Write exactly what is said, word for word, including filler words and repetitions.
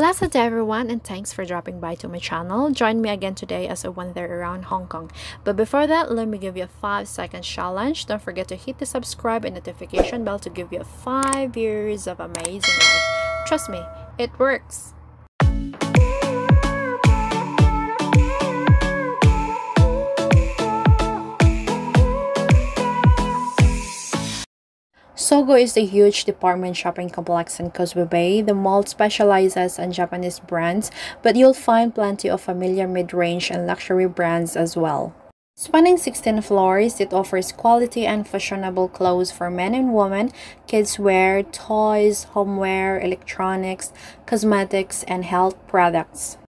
Blessed day everyone, and thanks for dropping by to my channel. Join me again today as I wander around Hong Kong. But before that, let me give you a five second challenge. Don't forget to hit the subscribe and notification bell to give you five years of amazing life. Trust me, it works. Sogo is a huge department shopping complex in Causeway Bay. The mall specializes in Japanese brands, but you'll find plenty of familiar mid-range and luxury brands as well. Spanning sixteen floors, it offers quality and fashionable clothes for men and women, kids wear, toys, homeware, electronics, cosmetics, and health products.